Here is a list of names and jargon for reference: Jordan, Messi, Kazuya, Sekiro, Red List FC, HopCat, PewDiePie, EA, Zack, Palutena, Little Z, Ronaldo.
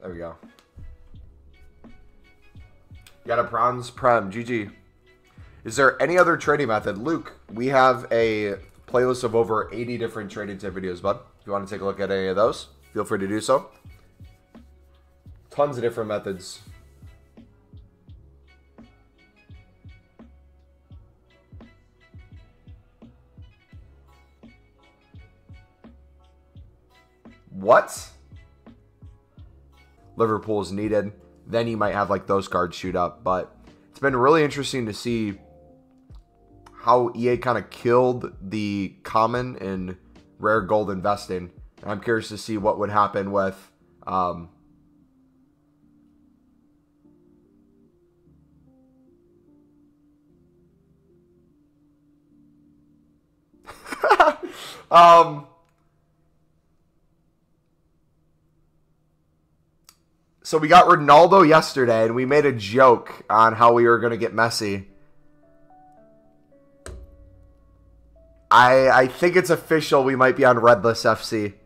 There we go. Got a bronze prem. GG. Is there any other trading method? Luke, we have a playlist of over 80 different trading tip videos, bud. If you want to take a look at any of those, feel free to do so. Tons of different methods. What? Liverpool is needed. Then you might have like those cards shoot up. But it's been really interesting to see how EA kind of killed the common and rare gold investing. And I'm curious to see what would happen with So we got Ronaldo yesterday, and we made a joke on how we were going to get Messi. I think it's official. We might be on Red List FC.